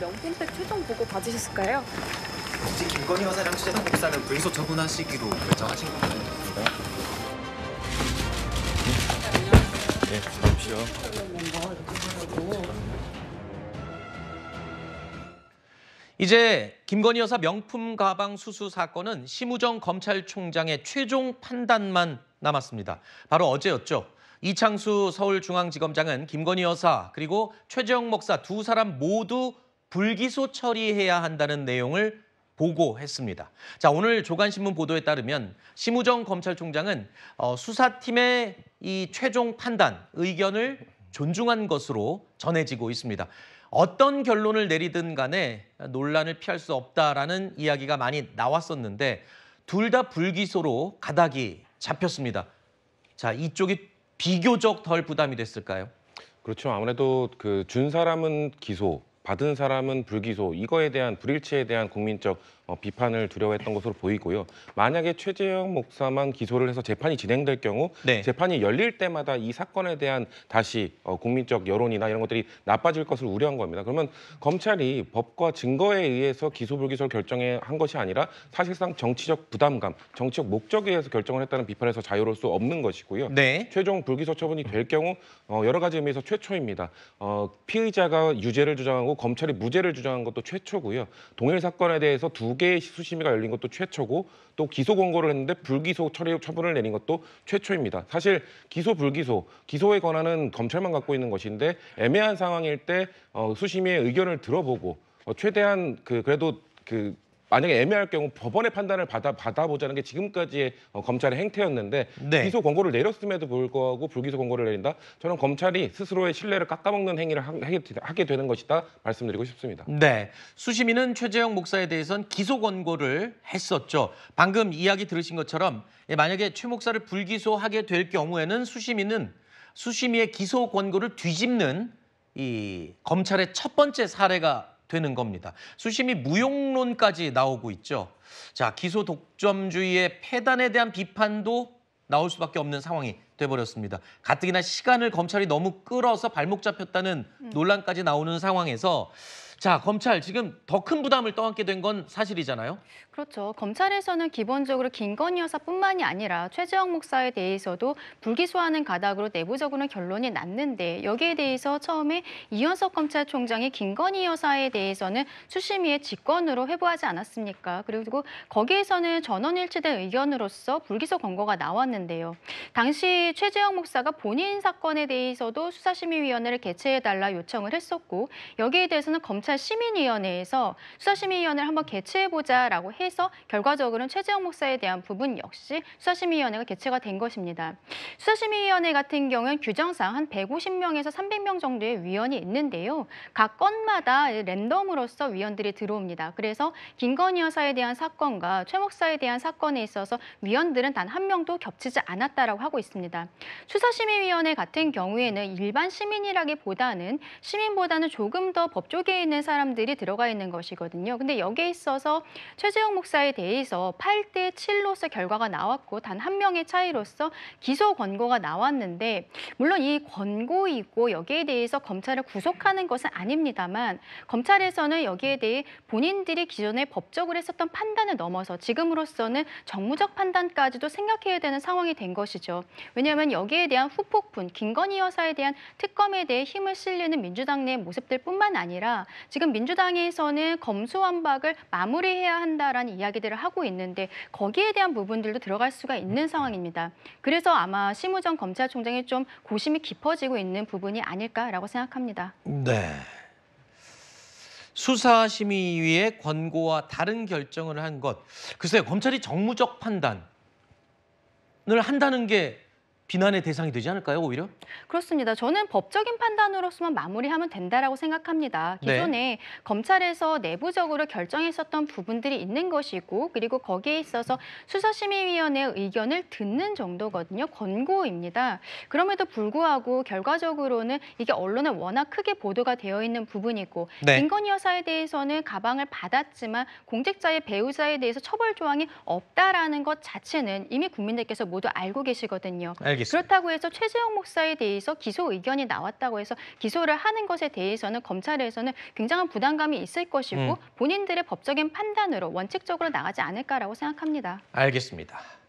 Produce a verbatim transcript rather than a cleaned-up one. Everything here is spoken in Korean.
명품백 최종 보고 받으셨을까요? 혹시 김건희 여사랑 최재성 목사는 불소 처분하시기로 결정하신 겁니다. 네, 네, 잠시요. 이제 김건희 여사 명품 가방 수수 사건은 심우정 검찰총장의 최종 판단만 남았습니다. 바로 어제였죠. 이창수 서울중앙지검장은 김건희 여사 그리고 최재형 목사 두 사람 모두 불기소 처리해야 한다는 내용을 보고했습니다. 자, 오늘 조간신문 보도에 따르면 심우정 검찰총장은 어, 수사팀의 이 최종 판단, 의견을 존중한 것으로 전해지고 있습니다. 어떤 결론을 내리든 간에 논란을 피할 수 없다라는 이야기가 많이 나왔었는데 둘 다 불기소로 가닥이 잡혔습니다. 자, 이쪽이 비교적 덜 부담이 됐을까요? 그렇죠. 아무래도 그 준 사람은 기소, 받은 사람은 불기소, 이거에 대한 불일치에 대한 국민적 비판을 두려워했던 것으로 보이고요. 만약에 최재형 목사만 기소를 해서 재판이 진행될 경우 네. 재판이 열릴 때마다 이 사건에 대한 다시 국민적 여론이나 이런 것들이 나빠질 것을 우려한 겁니다. 그러면 검찰이 법과 증거에 의해서 기소 불기소를 결정한 것이 아니라 사실상 정치적 부담감, 정치적 목적에 의해서 결정을 했다는 비판에서 자유로울 수 없는 것이고요. 네. 최종 불기소 처분이 될 경우 여러 가지 의미에서 최초입니다. 피의자가 유죄를 주장하고 검찰이 무죄를 주장한 것도 최초고요. 동일 사건에 대해서 두 개의 수심위가 열린 것도 최초고 또 기소 권고를 했는데 불기소 처리 처분을 내린 것도 최초입니다. 사실 기소 불기소, 기소의 권한은 검찰만 갖고 있는 것인데 애매한 상황일 때 어, 수심위의 의견을 들어보고 어, 최대한 그 그래도 그 만약에 애매할 경우 법원의 판단을 받아, 받아보자는 게 지금까지의 어, 검찰의 행태였는데 네. 기소 권고를 내렸음에도 불구하고 불기소 권고를 내린다? 저는 검찰이 스스로의 신뢰를 깎아먹는 행위를 하, 하게 되는 것이다 말씀드리고 싶습니다. 네, 수심위는 최재형 목사에 대해선 기소 권고를 했었죠. 방금 이야기 들으신 것처럼 만약에 최 목사를 불기소하게 될 경우에는 수심위는 수심위의 기소 권고를 뒤집는 이 검찰의 첫 번째 사례가 되는 겁니다. 수심이 무용론까지 나오고 있죠. 자, 기소 독점주의의 폐단에 대한 비판도 나올 수밖에 없는 상황이 돼버렸습니다. 가뜩이나 시간을 검찰이 너무 끌어서 발목 잡혔다는 음. 논란까지 나오는 상황에서 자, 검찰 지금 더 큰 부담을 떠안게 된 건 사실이잖아요. 그렇죠. 검찰에서는 기본적으로 김건희 여사뿐만이 아니라 최재형 목사에 대해서도 불기소하는 가닥으로 내부적으로는 결론이 났는데 여기에 대해서 처음에 이현석 검찰총장이 김건희 여사에 대해서는 수심위의 직권으로 회부하지 않았습니까? 그리고 거기에서는 전원일치된 의견으로서 불기소 권고가 나왔는데요. 당시 최재형 목사가 본인 사건에 대해서도 수사심의위원회를 개최해달라 요청을 했었고 여기에 대해서는 검찰 시민위원회에서 수사심의위원회를 한번 개최해보자라고 해서 결과적으로는 최재형 목사에 대한 부분 역시 수사심의위원회가 개최가 된 것입니다. 수사심의위원회 같은 경우는 규정상 한 백오십 명에서 삼백 명 정도의 위원이 있는데요. 각 건마다 랜덤으로서 위원들이 들어옵니다. 그래서 김건희 여사에 대한 사건과 최 목사에 대한 사건에 있어서 위원들은 단 한 명도 겹치지 않았다라고 하고 있습니다. 수사심의위원회 같은 경우에는 일반 시민이라기보다는 시민보다는 조금 더 법조계에 있는 사람들이 들어가 있는 것이거든요. 근데 여기에 있어서 최재형 목사에 대해서 팔 대 칠로서 결과가 나왔고 단 한 명의 차이로서 기소 권고가 나왔는데 물론 이 권고이고 여기에 대해서 검찰을 구속하는 것은 아닙니다만 검찰에서는 여기에 대해 본인들이 기존에 법적으로 했었던 판단을 넘어서 지금으로서는 정무적 판단까지도 생각해야 되는 상황이 된 것이죠. 왜냐하면 여기에 대한 후폭풍, 김건희 여사에 대한 특검에 대해 힘을 실리는 민주당 내 모습들뿐만 아니라 지금 민주당에서는 검수완박을 마무리해야 한다라는 이야기들을 하고 있는데 거기에 대한 부분들도 들어갈 수가 있는 상황입니다. 그래서 아마 심우정 검찰총장이 좀 고심이 깊어지고 있는 부분이 아닐까라고 생각합니다. 네. 수사심의위의 권고와 다른 결정을 한 것. 글쎄요, 검찰이 정무적 판단을 한다는 게 비난의 대상이 되지 않을까요, 오히려? 그렇습니다. 저는 법적인 판단으로서만 마무리하면 된다라고 생각합니다. 기존에 네. 검찰에서 내부적으로 결정했었던 부분들이 있는 것이고 그리고 거기에 있어서 수사심의위원회의 의견을 듣는 정도거든요. 권고입니다. 그럼에도 불구하고 결과적으로는 이게 언론에 워낙 크게 보도가 되어 있는 부분이고 네. 김건희 여사에 대해서는 가방을 받았지만 공직자의 배우자에 대해서 처벌 조항이 없다라는 것 자체는 이미 국민들께서 모두 알고 계시거든요. 알겠습니다. 알겠습니다. 그렇다고 해서 최재형 목사에 대해서 기소 의견이 나왔다고 해서 기소를 하는 것에 대해서는 검찰에서는 굉장한 부담감이 있을 것이고 음. 본인들의 법적인 판단으로 원칙적으로 나가지 않을까라고 생각합니다. 알겠습니다.